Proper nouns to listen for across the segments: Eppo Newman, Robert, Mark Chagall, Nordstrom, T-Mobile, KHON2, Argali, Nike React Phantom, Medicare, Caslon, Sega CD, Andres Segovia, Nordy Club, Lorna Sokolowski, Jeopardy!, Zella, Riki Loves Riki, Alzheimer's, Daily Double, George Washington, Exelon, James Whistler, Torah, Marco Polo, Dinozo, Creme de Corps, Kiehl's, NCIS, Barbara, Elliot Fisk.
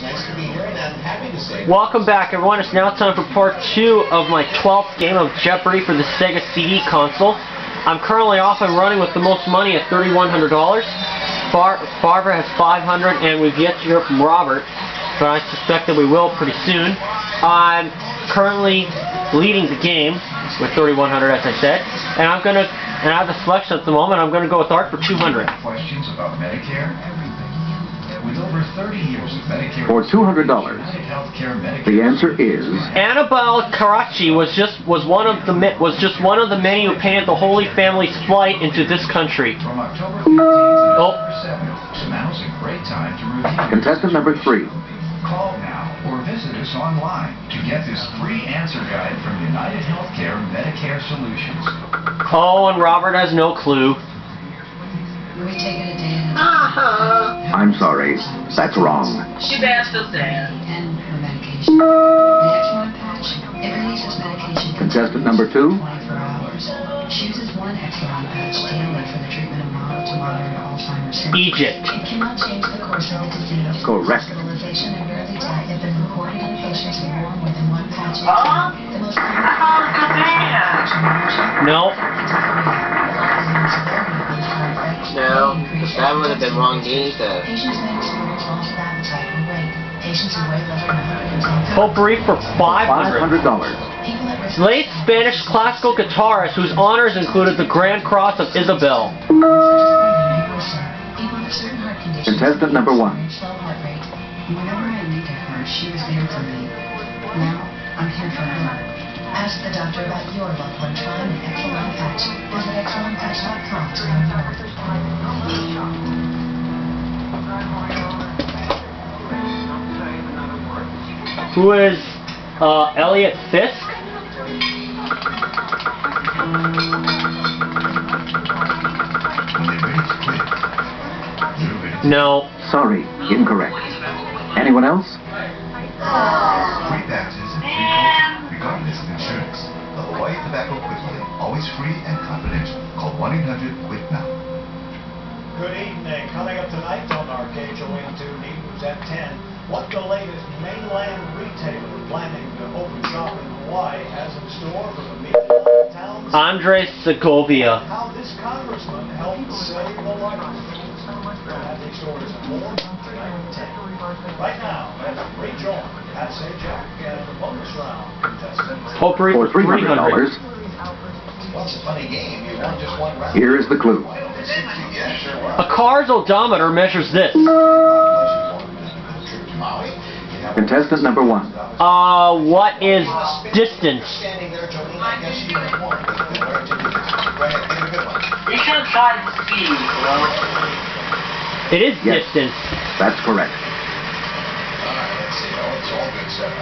Nice to be here, and I'm happy to say. Welcome back, everyone. It's now time for part 2 of my 12th game of Jeopardy! For the Sega CD console. I'm currently off and running with the most money at $3,100. Barbara has $500, and we've yet to hear from Robert, but I suspect that we will pretty soon. I'm currently leading the game with $3,100, as I said, and I have the selection at the moment. I'm going to go with Art for $200. Questions about Medicare, everything. With over 30 years of Medicare for $200. The answer is Annabelle Caracci was just one of the many who painted the Holy Family's flight into this country. From October 15th to now's a great time to review. Contestant number 3. Call now or visit us online to get this free answer guide from United Healthcare Medicare Solutions. Oh, and Robert has no clue. We take it a day. Uh-huh. I'm sorry. That's wrong. She's asked us that. And her medication. The extra patch. It releases medication. Contestant number 2. 24 hours. Chooses one Exelon patch daily for the treatment of mild to moderate Alzheimer's. Egypt. It cannot change the course of the disease. Correct. Hospitalization and early death have been reported in patients who wore more than one patch. Oh. The most common. No. No, that would have been wrong either. Potpourri for $500. Late Spanish classical guitarist whose honors included the Grand Cross of Isabel. Contestant number 1. Whenever I needed her, she was there for me. Now I'm here for her. Ask the doctor about your loved one. Try an Exelon patch. Visit exelonpatch.com to learn more. Who is Elliot Fisk? No. Sorry, incorrect. Anyone else? Tobacco Quickly, always free and confidential. Call 1-800-QUIT-NOW. Good evening. Coming up tonight on our KHON2 News at 10, what the latest mainland retailer planning to open shop in Hawaii has in store for the meeting towns. Andres Segovia. How this congressman helped save the White House. We'll have these stories and more tonight at 10. Right now, let's rejoin Passage Jack and the bonus round. Potpourri for $300. Here is the clue. A car's odometer measures this. Contestant number 1. What is distance? You should have gotten speed, bro. It is distance. That's correct. Alright, let's see. Oh, it's all good stuff.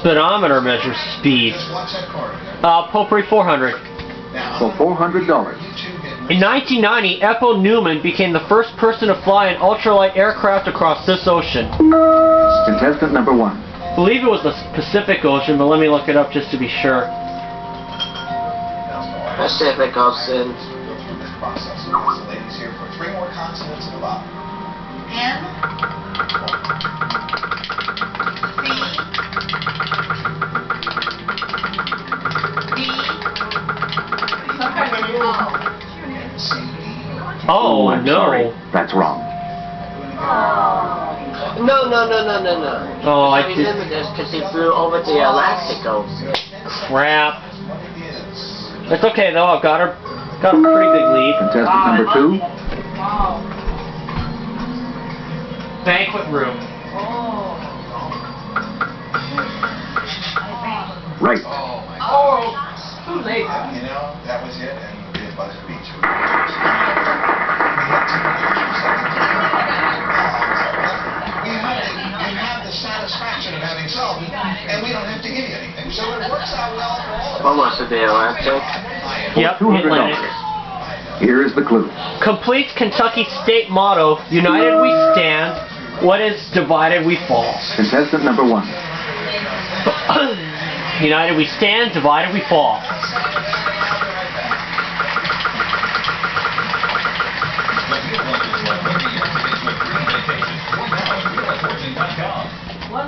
Speedometer measures speed. Potpourri $400. For $400. In 1990, Eppo Newman became the first person to fly an ultralight aircraft across this ocean. Contestant number 1. I believe it was the Pacific Ocean, but let me look it up just to be sure. Pacific Ocean. Oh, I'm no. Sorry. That's wrong. No. Oh, I remember this because he flew over the Atlantic Ocean. Crap. It's okay though. I've got a pretty big lead. Contestant number 2. Banquet room. Right. Oh, too late. You know, that was it, and it was a beach. Satisfaction of having solved it, and we don't have to give you anything. So it works out well for all of us. Almost a day left. Yep, $200. Here is the clue. Complete Kentucky state motto, United we stand, what is divided we fall. Contestant number 1. United we stand, divided we fall.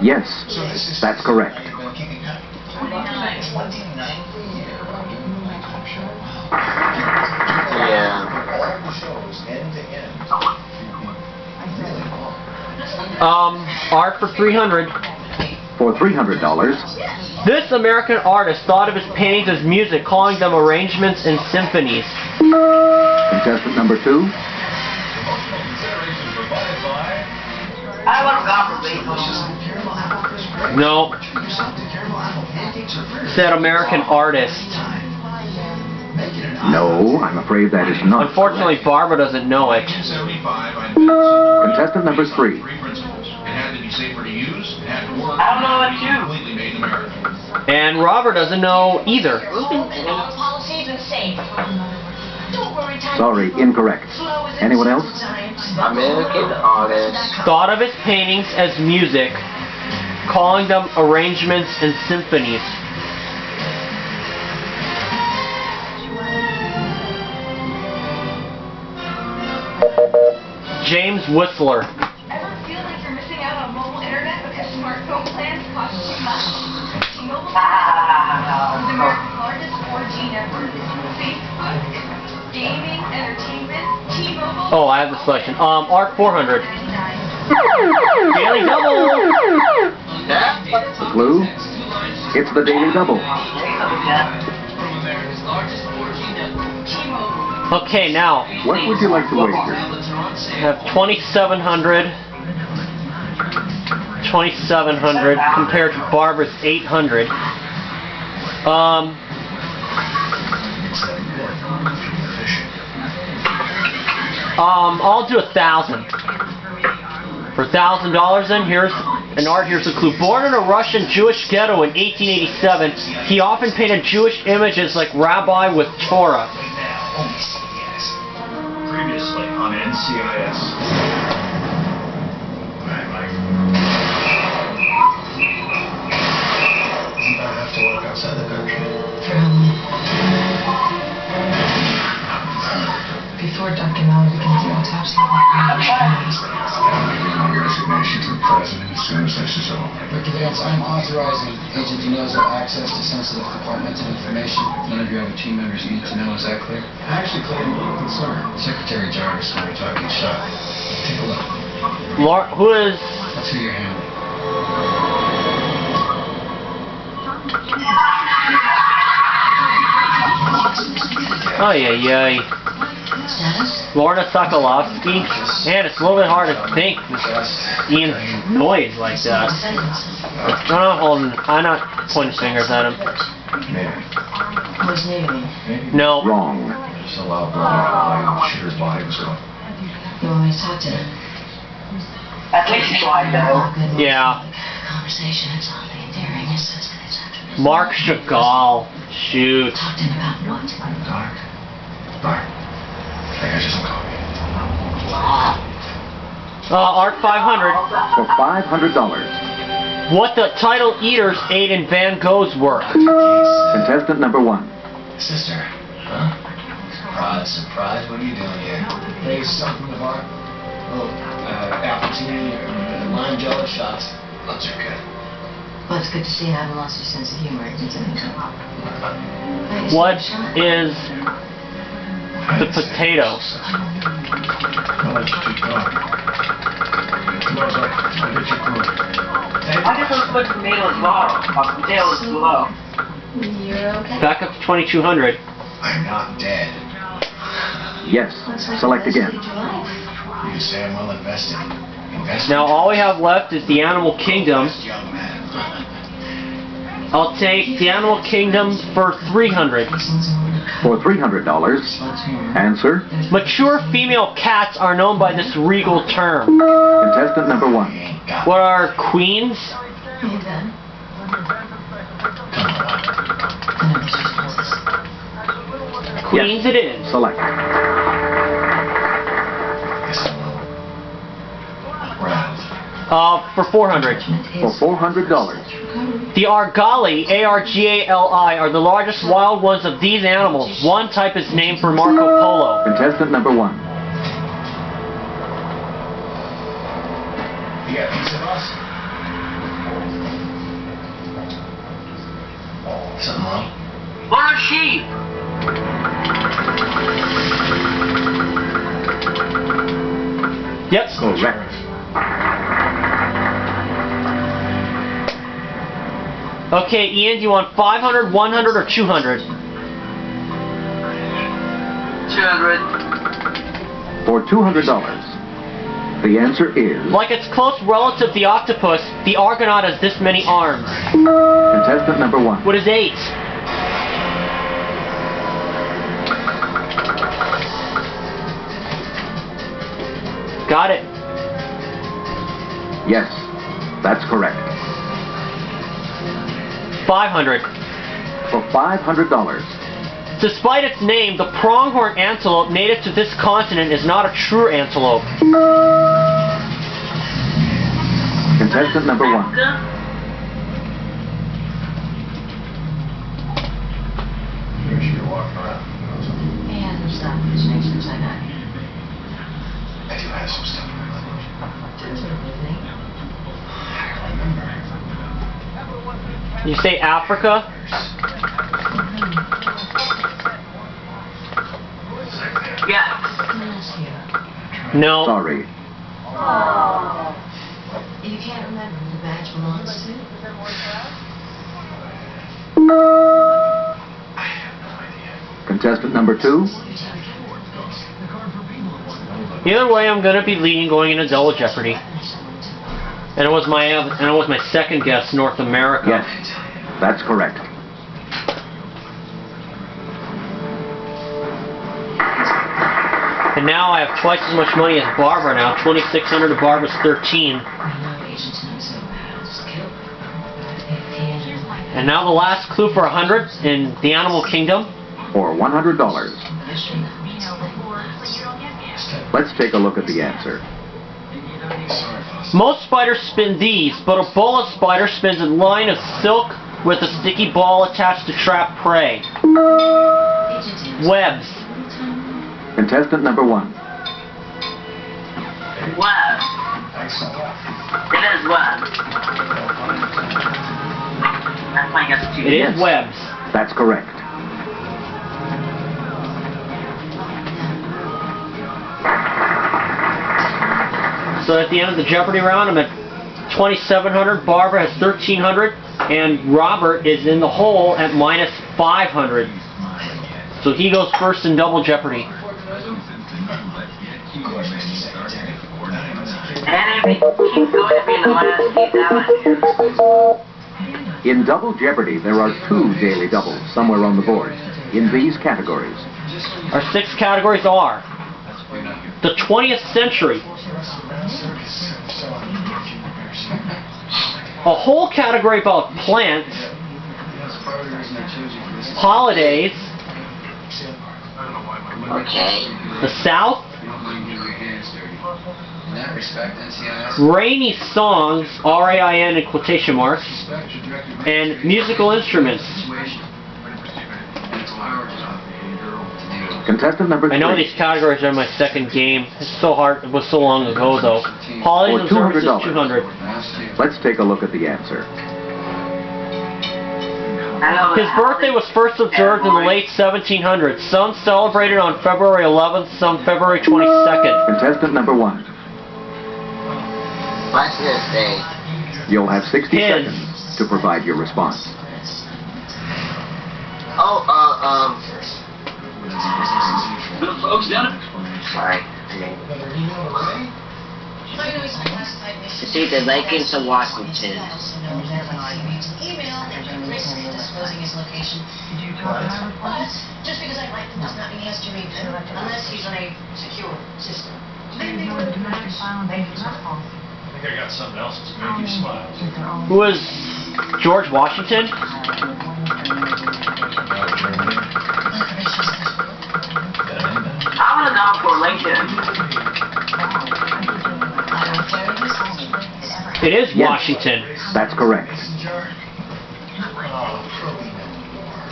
Yes, that's correct. Yeah. Art for $300. For $300. This American artist thought of his paintings as music, calling them arrangements and symphonies. Contestant number two. I want to no. Said American artist. No, I'm afraid that is not. Unfortunately, correct. Barbara doesn't know it. Contestant number three. I don't know. And Robert doesn't know either. Sorry, incorrect. Anyone else? American artist thought of his paintings as music, calling them arrangements and symphonies. James Whistler. Ever feel like you're missing out on mobile internet because smartphone plans cost too much? T-Mobile is America's largest 4G network. Facebook. Gaming, entertainment, T-Mobile. Oh, I have the selection. Art 400. Daily Double. The clue? It's the Daily Double. Okay, now. What would you like to wager? I have 2,700. 2,700 compared to Barbara's 800. I'll do 1,000. For $1,000 then, here's an art, here's the clue. Born in a Russian Jewish ghetto in 1887, he often painted Jewish images like Rabbi with Torah. Previously on NCIS. You don't have to work outside the country. Before Dr. Miller begins the autopsy, my resignation to the president as soon as this is over. Dr. Vance, I'm authorizing Agent Dinozo access to sensitive departmental information. None of your other team members need to know. Is that clear? I actually claim a little concern. Secretary Jarvis and I are talking shop. Take a look. Mark, who is? Let's see your hand. Ay, ay, ay. Lorna Sokolowski. Man, it's a little bit hard to think Ian's noise like that. I'm not pointing fingers at him. No. Wrong. You always talk to him. At least try though. Yeah. Mark Chagall. Shoot. Art 500. For $500. What the title eaters ate in Van Gogh's work. Contestant number one. Sister, huh? Surprise, surprise, what are you doing here? There's something to bar. Oh, apple tea, lime jello shots. Those are good. Well, it's good to see you haven't lost your sense of humor. What is... the potato. I guess I'll put tomatoes low. Potatoes low. Back up to 2,200. I'm not dead. Yes. Select again. You say I'm well invested. Now all we have left is the Animal Kingdom. I'll take the Animal Kingdom for $300. For $300. Answer? Mature female cats are known by this regal term. Contestant number one. What are queens? Queens yes. It is. Select. For $400. For $400. The Argali, A-R-G-A-L-I, are the largest wild ones of these animals. One type is named for Marco Polo. Contestant number one. You got a piece of us? something wrong. Or a sheep. Yep. Correct. Okay, Ian, do you want 500, 100, or 200? 200. For $200. The answer is... Like its close relative, the octopus, the Argonaut has this many arms. Contestant number one. What is 8? Got it. Yes, that's correct. 500. For $500. Despite its name, the pronghorn antelope native to this continent is not a true antelope. Contestant number one. I do have some stuff in my luggage. You say Africa? Yeah. No. Sorry. Oh. If you can't remember who the badge belongs to. I have no idea. Contestant number two. Either way, I'm gonna be leading going into Double Jeopardy. And it was my second guess, North America. Yes, that's correct. And now I have twice as much money as Barbara now, 2,600 to Barbara's 13. And now the last clue for 100 in the Animal Kingdom. For $100. Let's take a look at the answer. Most spiders spin these, but a boa spider spins a line of silk with a sticky ball attached to trap prey. Webs. Contestant number one. Web. It is web. That's my guess too. It is webs. That's correct. So at the end of the Jeopardy round, I'm at 2,700. Barbara has 1,300, and Robert is in the hole at -500. So he goes first in Double Jeopardy. In Double Jeopardy, there are 2 daily doubles somewhere on the board in these categories. Our 6 categories are the 20th century, a whole category about plants, holidays, okay, the South, rainy songs, R-A-I-N in quotation marks, and musical instruments. Contestant number 3. I know these categories are my second game. It's so hard. It was so long ago, though. Holidays and services, $200. Let's take a look at the answer. His birthday was first observed in the late 1700s. Some celebrated on February 11th, some February 22nd. Contestant number 1. What's this day? You'll have 60 seconds to provide your response. Oh, folks, done it. Sorry. It's either Lakins or Washington. Just because I like them does not mean he has to read them unless he's on a secure system. I think I got something else to make you smile. Who is George Washington? I want to know for Lincoln. It is Washington. Yes, that's correct.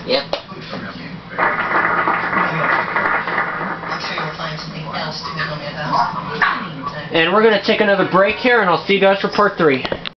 Yep. And we're going to take another break here, and I'll see you guys for part 3.